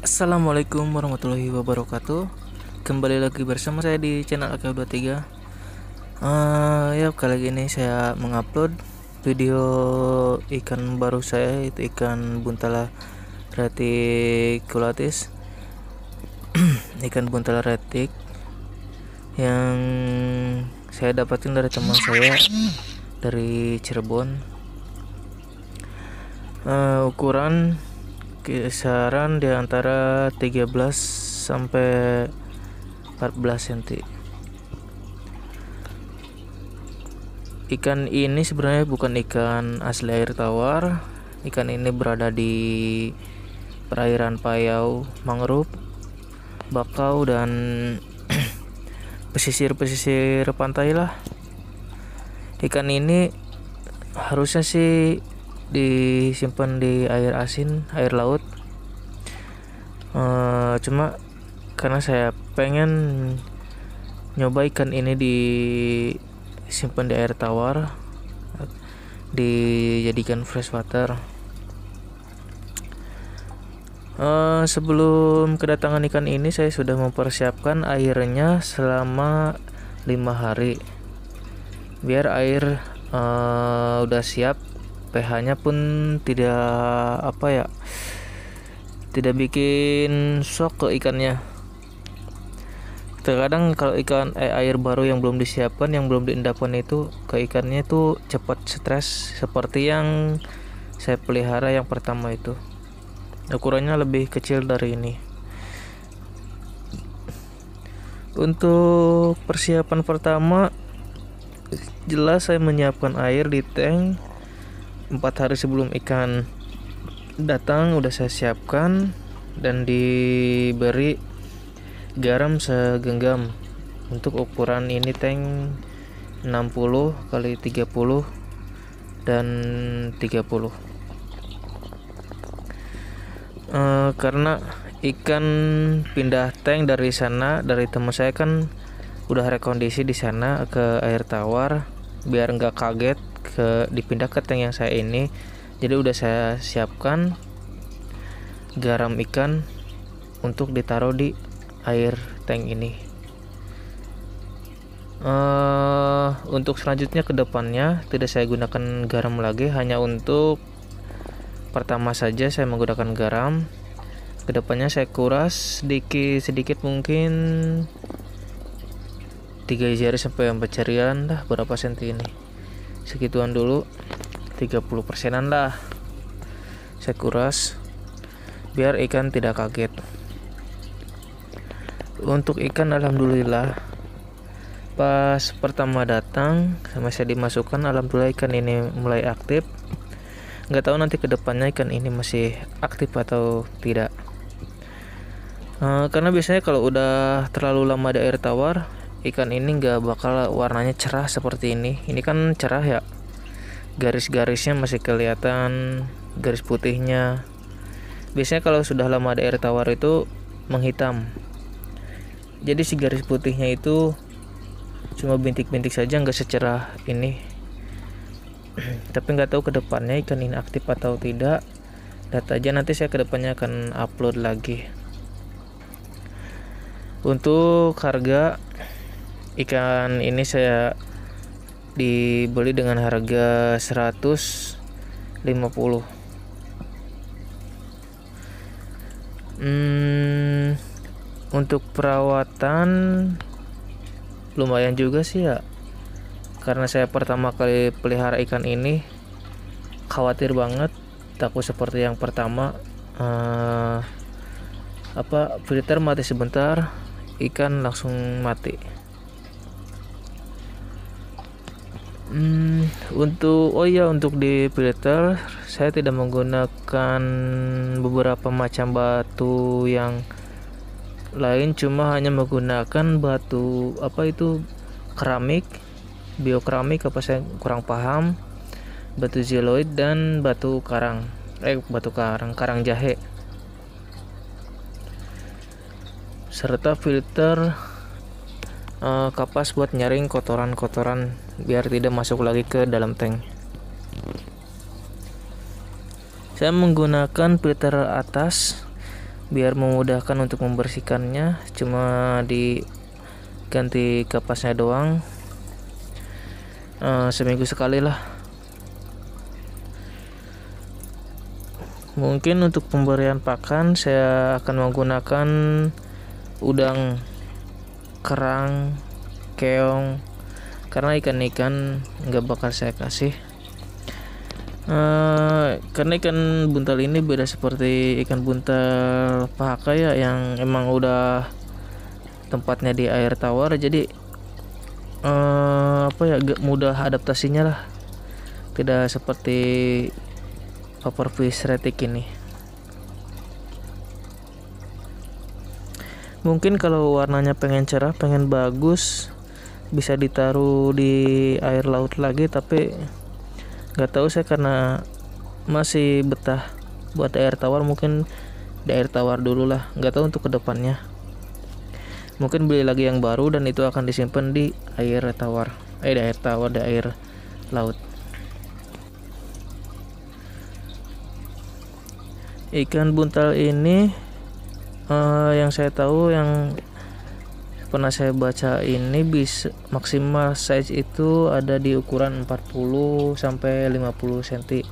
Assalamualaikum warahmatullahi wabarakatuh. Kembali lagi bersama saya di channel Akew 23. Ya, kali ini saya mengupload video ikan baru saya, itu ikan buntala reticulatus. Ikan buntala retik yang saya dapatin dari teman saya dari Cirebon. Ukuran kisaran di antara 13 sampai 14 cm. Ikan ini sebenarnya bukan ikan asli air tawar. Ikan ini berada di perairan payau, mangrove, bakau, dan pesisir-pesisir pantai lah. Ikan ini harusnya sih disimpan di air asin, air laut. Cuma karena saya pengen nyoba ikan ini disimpan di air tawar, dijadikan fresh water. Sebelum kedatangan ikan ini, saya sudah mempersiapkan airnya selama 5 hari, biar air udah siap, pH-nya pun tidak tidak bikin shock ke ikannya. Terkadang kalau ikan air baru yang belum disiapkan, yang belum diendapkan itu ke ikannya itu cepat stres, seperti yang saya pelihara yang pertama itu. Ukurannya lebih kecil dari ini. Untuk persiapan pertama, jelas saya menyiapkan air di tank. 4 hari sebelum ikan datang udah saya siapkan dan diberi garam segenggam. Untuk ukuran ini tank 60 x 30 dan 30. Karena ikan pindah tank dari sana, dari teman saya kan udah rekondisi di sana ke air tawar, biar nggak kaget dipindah ke tank yang saya ini. Jadi udah saya siapkan garam ikan untuk ditaruh di air tank ini. Untuk selanjutnya kedepannya tidak saya gunakan garam lagi, hanya untuk pertama saja saya menggunakan garam. Kedepannya saya kuras sedikit mungkin 3 jari sampai 4 jarian lah, berapa senti ini, segituan dulu, 30%-an lah saya kuras biar ikan tidak kaget. Untuk ikan alhamdulillah pas pertama datang sama saya dimasukkan, alhamdulillah ikan ini mulai aktif. Nggak tahu nanti kedepannya ikan ini masih aktif atau tidak, karena biasanya kalau udah terlalu lama di air tawar, ikan ini nggak bakal warnanya cerah seperti ini. Ini kan cerah ya, garis-garisnya masih kelihatan, garis putihnya. Biasanya kalau sudah lama ada air tawar itu menghitam. Jadi si garis putihnya itu cuma bintik-bintik saja, nggak secerah ini. Tapi nggak tahu kedepannya ikan ini aktif atau tidak. Lihat aja nanti saya kedepannya akan upload lagi. Untuk harga ikan ini saya dibeli dengan harga 150. Untuk perawatan lumayan juga sih ya, karena saya pertama kali pelihara ikan ini khawatir banget, takut seperti yang pertama, filter mati sebentar, ikan langsung mati. Untuk di filter saya tidak menggunakan beberapa macam batu yang lain, cuma hanya menggunakan batu keramik, biokeramik saya kurang paham, batu zeoloid dan karang jahe, serta filter kapas buat nyaring kotoran-kotoran biar tidak masuk lagi ke dalam tank. Saya menggunakan filter atas biar memudahkan untuk membersihkannya, cuma diganti kapasnya doang seminggu sekali lah. Mungkin untuk pemberian pakan saya akan menggunakan udang, kerang, keong, karena ikan-ikan nggak bakal saya kasih. Karena ikan buntal ini beda seperti ikan buntal fahaka ya, yang emang udah tempatnya di air tawar, jadi mudah adaptasinya lah, tidak seperti Pufferfish retic ini. Mungkin kalau warnanya pengen cerah, pengen bagus, bisa ditaruh di air laut lagi, tapi nggak tahu saya karena masih betah buat air tawar, mungkin di air tawar dulu lah, nggak tahu untuk kedepannya. Mungkin beli lagi yang baru dan itu akan disimpan di air tawar, di air laut. Ikan buntal ini yang saya tahu, yang pernah saya baca ini, bisa maksimal size itu ada di ukuran 40 sampai 50 cm.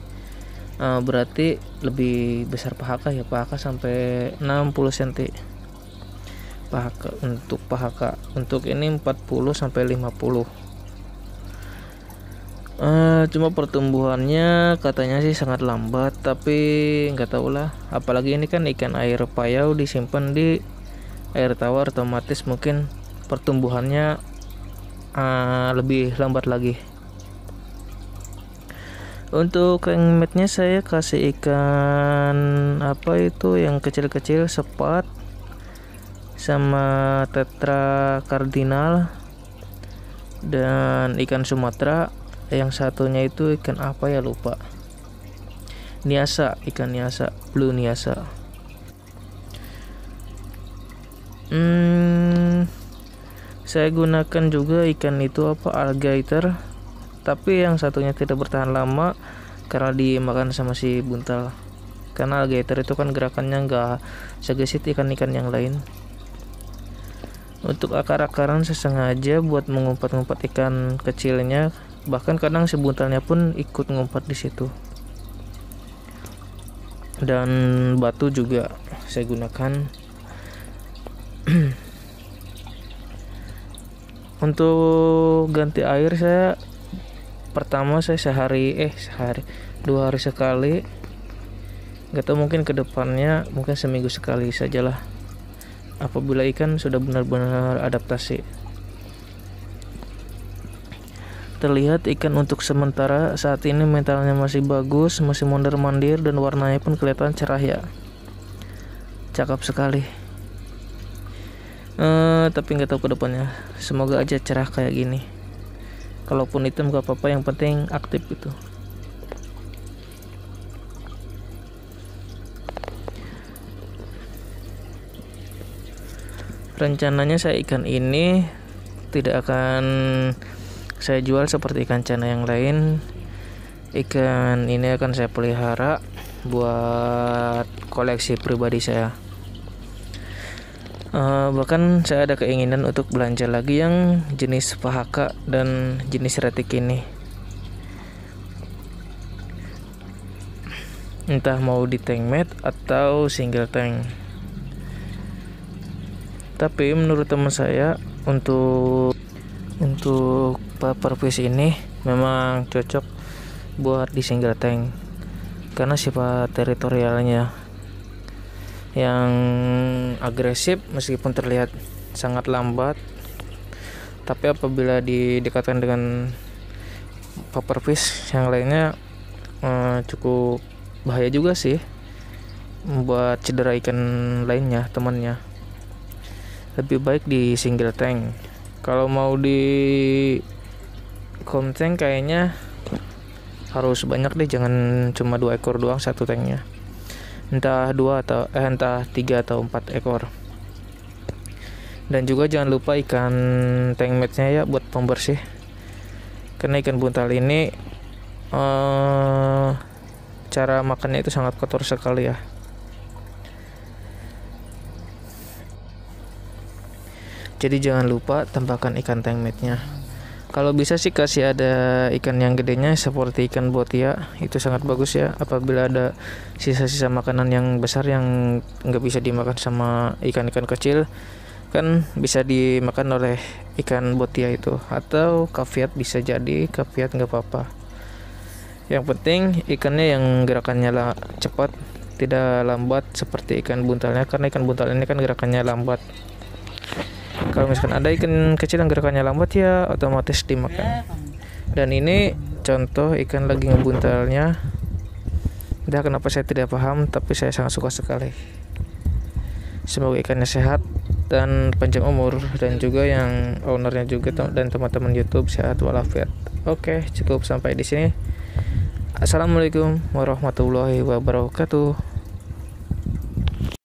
Berarti lebih besar fahaka ya, fahaka sampai 60 cm. Fahaka untuk ini 40 sampai 50. Cuma pertumbuhannya katanya sih sangat lambat, tapi nggak tahu lah, apalagi ini kan ikan air payau, disimpan di air tawar otomatis mungkin pertumbuhannya lebih lambat lagi. Untuk ringmate-nya saya kasih ikan yang kecil-kecil, sepat sama tetra cardinal dan ikan sumatera. Yang satunya itu ikan lupa, niasa, ikan niasa, blue niasa. Saya gunakan juga ikan itu alligator, tapi yang satunya tidak bertahan lama karena dimakan sama si buntal. Karena alligator itu kan gerakannya nggak segesit ikan-ikan yang lain. Untuk akar-akaran saya sengaja buat mengumpat-ngumpat ikan kecilnya, bahkan kadang si buntalnya pun ikut ngumpat di situ. Dan batu juga saya gunakan. Untuk ganti air, saya dua hari sekali, nggak tahu mungkin kedepannya mungkin seminggu sekali sajalah, apabila ikan sudah benar-benar adaptasi. Terlihat ikan untuk sementara saat ini mentalnya masih bagus, masih mondar-mandir, dan warnanya pun kelihatan cerah ya, cakep sekali. Tapi nggak tahu kedepannya, semoga aja cerah kayak gini. Kalaupun hitam nggak apa-apa, yang penting aktif itu. Rencananya ikan ini tidak akan saya jual seperti ikan channa yang lain. Ikan ini akan saya pelihara buat koleksi pribadi saya. Bahkan saya ada keinginan untuk belanja lagi yang jenis fahaka dan jenis retic ini, entah mau di tank mate atau single tank. Tapi menurut teman saya, untuk Pufferfish ini memang cocok buat di single tank karena sifat teritorialnya yang agresif, meskipun terlihat sangat lambat, tapi apabila didekatkan dengan Pufferfish yang lainnya cukup bahaya juga sih, membuat cedera ikan lainnya, temannya. Lebih baik di single tank. Kalau mau di com tank kayaknya harus banyak deh, jangan cuma 2 ekor doang satu tanknya, entah 3 atau 4 ekor. Dan juga jangan lupa ikan tank mate-nya ya, buat pembersih, karena ikan buntal ini cara makannya itu sangat kotor sekali ya. Jadi jangan lupa tambahkan ikan tangmatenya. Kalau bisa sih kasih ada ikan yang gedenya seperti ikan botia, itu sangat bagus ya. Apabila ada sisa-sisa makanan yang besar yang nggak bisa dimakan sama ikan-ikan kecil, kan bisa dimakan oleh ikan botia itu, atau kaviat bisa jadi, kaviat nggak apa-apa. Yang penting ikannya yang gerakannya cepat, tidak lambat seperti ikan buntalnya, karena ikan buntal ini kan gerakannya lambat. Kalau misalkan ada ikan kecil yang gerakannya lambat ya otomatis dimakan. Dan ini contoh ikan lagi ngebuntalnya. Entah kenapa saya tidak paham, tapi saya sangat suka sekali. Semoga ikannya sehat dan panjang umur, dan juga yang ownernya juga dan teman-teman YouTube sehat walafiat. Oke, cukup sampai di sini. Assalamualaikum warahmatullahi wabarakatuh.